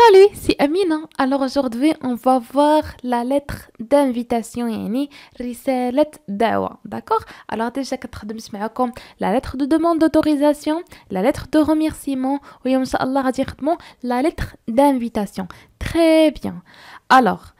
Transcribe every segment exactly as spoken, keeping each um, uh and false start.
Salut, c'est Amine. Alors aujourd'hui, on va voir la lettre d'invitation, يعني رسالة دعوة, d'accord? Alors déjà, كنخدم معاكم la lettre de demande d'autorisation, la lettre de remerciement, et إن شاء الله غادي نخدمو la lettre d'invitation. Très bien. Alors,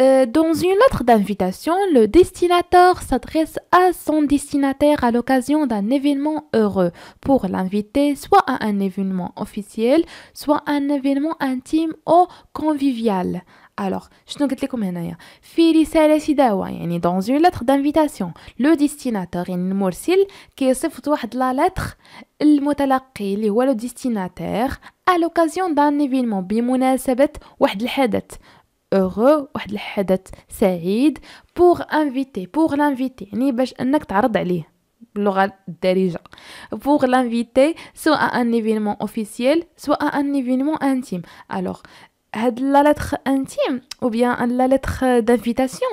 Euh, dans une lettre d'invitation, le destinataire s'adresse à son destinataire à l'occasion d'un événement heureux pour l'inviter soit à un événement officiel, soit à un événement intime ou convivial. Alors, je ne sais pas comment dire. Fi risalati da'wa, yani dans une lettre d'invitation, le destinataire, yani le mursil, كيصيفط واحد la lettre المتلقي اللي هو le destinataire à l'occasion d'un événement بمناسبة واحد الحدث. heureux, واحد الحدث سعيد pour inviter, pour l'inviter, يعني باش انك تعرض عليه باللغة الدارجة pour l'inviter soit à un événement officiel, soit à un événement intime. Alors, هاد la lettre intime ou bien la lettre d'invitation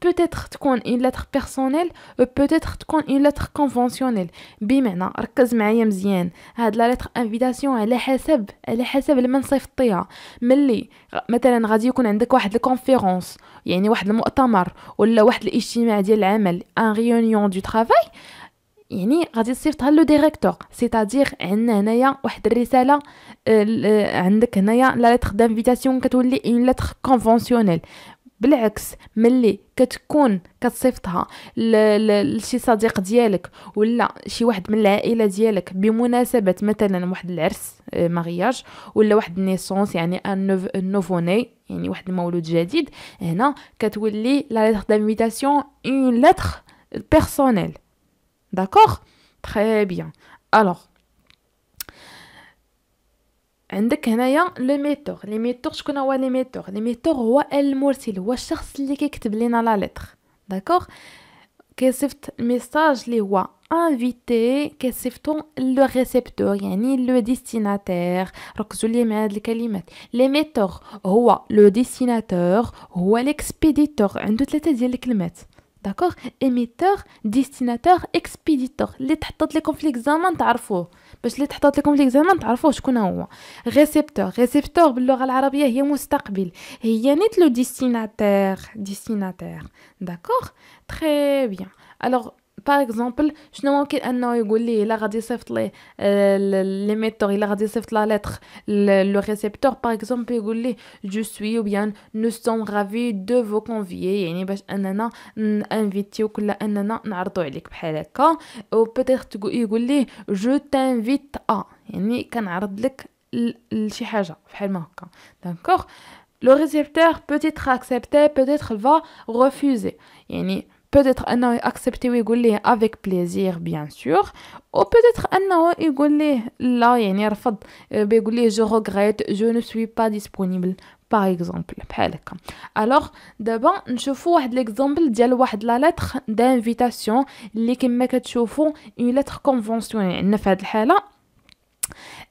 peut-être تكون une lettre personnelle ou peut-être تكون une lettre conventionnelle. بمعنى ركز معايا مزيان, هاد la lettre invitation على حسب على حسب لمن صيفطيها. ملي مثلا غادي يكون عندك واحد الكونفيرونس, يعني واحد المؤتمر ولا واحد الاجتماع ديال العمل, ان ريونيون دو ترافاي, يعني غادي تصيفطها لو ديريكتور. سيتادير عندنا هنايا واحد الرساله, عندك هنايا لا ليتر دانفيتاسيون كتولي اون ليتر كونفونسيونيل. بالعكس ملي كتكون كتصيفطها لشي صديق ديالك ولا شي واحد من العائله ديالك بمناسبه مثلا واحد العرس مارياج ولا واحد النيسونس, يعني ان نوفوني, يعني واحد المولود جديد, هنا كتولي لا ليتر دانفيتاسيون اون ليتر بيرسونيل. D'accord? Très bien. Alors, عندك هنايا لو ميتور. لي ميتور شكون هو لي ميتور؟ لي ميتور هو المرسل, هو الشخص اللي كيكتب لينا لا ليتر. داكوغ؟ كيصيفط الميساج اللي هو انفيتي, كيصيفطو لو ريسيبتور, يعني لو ديستيناتير. ركزوا لي مع هاد الكلمات. لي ميتور هو لو ديستيناتور, هو ليكسبيديتور, عنده ثلاثه ديال الكلمات. داكوغ؟ ايميتور, ديستيناتور, اكسبيديتور. اللي تحطت لكم في ليكزامان تعرفوه, باش اللي تحطت لكم في ليكزامان تعرفوه شكون هو. ريسيبتور, ريسيبتور باللغه العربيه هي مستقبل, هي نيت لو ديستيناتير ديستيناتير. داكوغ؟ تري بيان. الوغ باغ اكزومبل شنو ممكن انه يقول لي الا غادي يصيفط ليه ليميتور, الا غادي يصيفط لا ليتر لو ريسيبتور, باغ اكزومبل يقول لي جو سوي او بيان نو سوم رافي دو فو كونفيي, يعني باش اننا انفيتيوك ولا اننا نعرضوا عليك بحال هكا. او بوتيت يقول لي جو تانفيت ا, يعني كنعرض لك لشي حاجه بحال ما هكا. داكوغ؟ لو ريسيبتور بوتيت اكسبتي, بوتيت فا ريفوزي, يعني peut-être أنه يأكسبتي ويقول ليه avec plaisir bien sûr, ou peut-être أنه يقول ليه لا, يعني يرفض, بيقول ليه je regrette, je ne suis pas disponible par exemple, بحال هكا. alors دابا نشوفو واحد ليكزامبل ديال واحد لا ليتر دانفيتاسيون اللي كما كتشوفو اون ليتر كونفونسيونيل. عندنا في هاد الحالة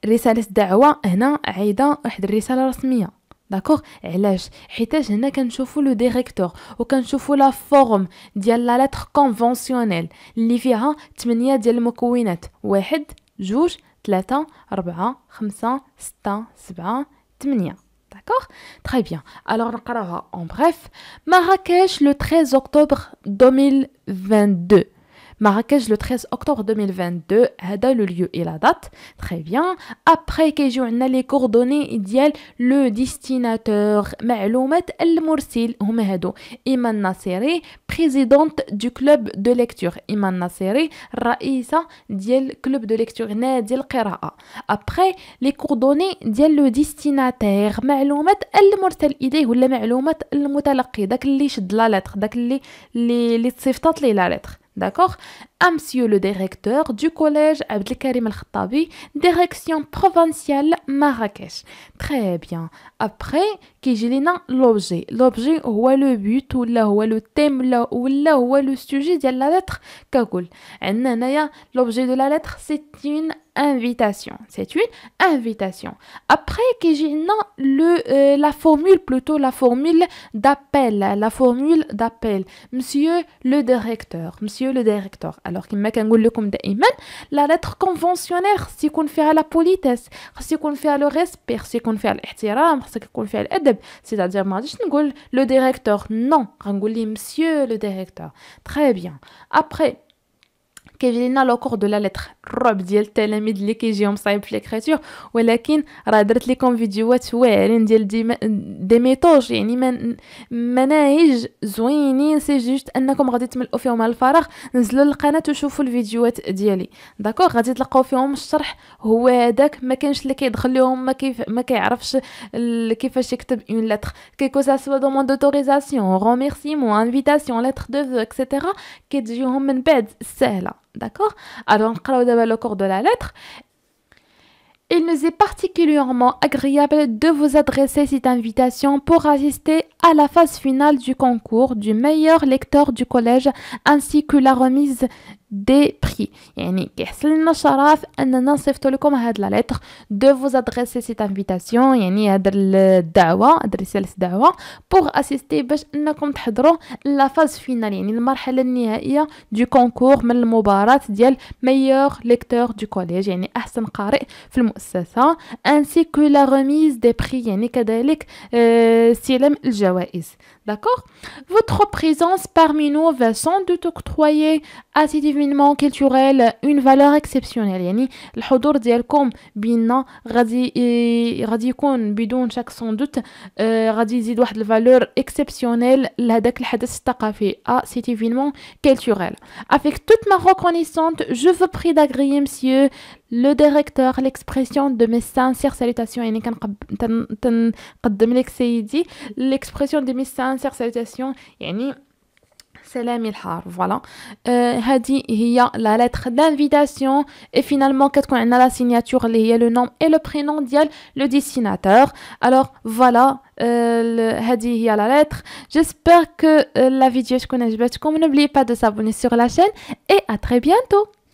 رسالة دعوة, هنا عايدة واحد الرسالة رسمية. داكوغ؟ علاش؟ حيتاش هنا كنشوفو لو ديريكتور وكنشوفو لا فورم ديال لا ليتر كونفونسيونيل اللي فيها ثمانية ديال المكونات. واحد, جوج, ثلاثة, أربعة, خمسة, ستة, سبعة, ثمانية. D'accord? Très bien. Alors, on قراها en bref. Marrakech le treize octobre deux mille vingt-deux. Marrakech le treize octobre deux mille vingt-deux, هذا le lieu et la date. Très bien. Après كيجيو عندنا les coordonnées ديال le destinateur, معلومات المرسل هما هادو. إيمان ناصري présidente du club de lecture, إيمان ناصري الرئيسة ديال club de lecture, نادي القراءة. Après les coordonnées ديال le destinataire, معلومات المرسل إليه ولا معلومات المتلقي, داك اللي شد لا ليتر, داك اللي اللي تصيفطات ليه لا ليتر. D'accord? Monsieur le directeur du collège Abdelkarim Al-Khattabi, direction provinciale Marrakech. Très bien. Après, كيجينا l'objet. L'objet هو le but ولا هو le thème ولا هو le sujet ديال la lettre. كقول عندنا هنايا l'objet de la lettre c'est une invitation. C'est une invitation. Après, le, euh, la formule, plutôt la formule d'appel. La formule d'appel. Monsieur le directeur. Monsieur le directeur. Alors, comme la lettre conventionnelle, si qu'on fait à la politesse, si qu'on fait à le respect, si qu'on fait à l'ihtiram, si qu'on fait à l'adab. C'est-à-dire, le directeur. Non. Monsieur le directeur. Très bien. Après, كيجينا لو كور دو لا لتر الرعب ديال التلاميذ اللي كيجيهم مصايب في ليكريتور، ولكن راه درت لكم فيديوهات واعرين ديال دي, دي ميطوج، يعني من مناهج زوينين، سي جوست انكم غادي تملؤوا فيهم الفراغ. نزلوا للقناه وشوفوا الفيديوهات ديالي، داكوغ؟ غادي تلقاو فيهم الشرح هو هذاك. ما كاينش اللي كيدخل لهم ما كيف ما كيعرفش كيفاش يكتب اون لتر، كيكو سا سوا دوموند دوتوريزاسيون، روميرسيمون، انفيتاسيون، لتر دو فو اكسيتيرا، كتجيهم من بعد السهله. D'accord? Alors, on va voir le corps de la lettre. Il nous est particulièrement agréable de vous adresser cette invitation pour assister à la phase finale du concours du meilleur lecteur du collège ainsi que la remise des prix. يعني كيحصلنا الشرف اننا نصيفط لكم هاد لا لتر de vous adresser cette invitation, يعني هاد الدعوه، هاد رساله دعوه pour assister باش انكم تحضروا لا فاز فينال، يعني المرحله النهائيه دو كونكور، من المباراه ديال meilleur lecteur du collège يعني احسن قارئ في المؤسسه، ainsi que la remise des prix يعني كذلك استلام الجوائز. D'accord? Votre présence parmi nous va sans doute octroyer à cet événement culturel une valeur exceptionnelle. يعني الحضور ديالكم بينا غادي غادي يكون بدون شك sans doute غادي يزيد واحد الفالور اكسبسيونيل لهذاك الحدث الثقافي. à cet événement culturel. Avec toute ma reconnaissance, je vous prie d'agréer, monsieur le directeur, l'expression de mes sincères salutations. يعني كنقدم لك سيدي l'expression de mes sincères salutations يعني سلامي الحار. فوالا هذه هي لا لتر دانفيتاسيون، اي فينالمون كتكون عندنا لا سيناتور اللي هي لو نوم اي لو برينون ديال لو ديسيناتور. الوغ فوالا هذه هي لا لتر. جيسبر كو لا فيديو تكون عجبتكم. نوبلي با دو سابوني سور لا شين اي ا تري بيانتو.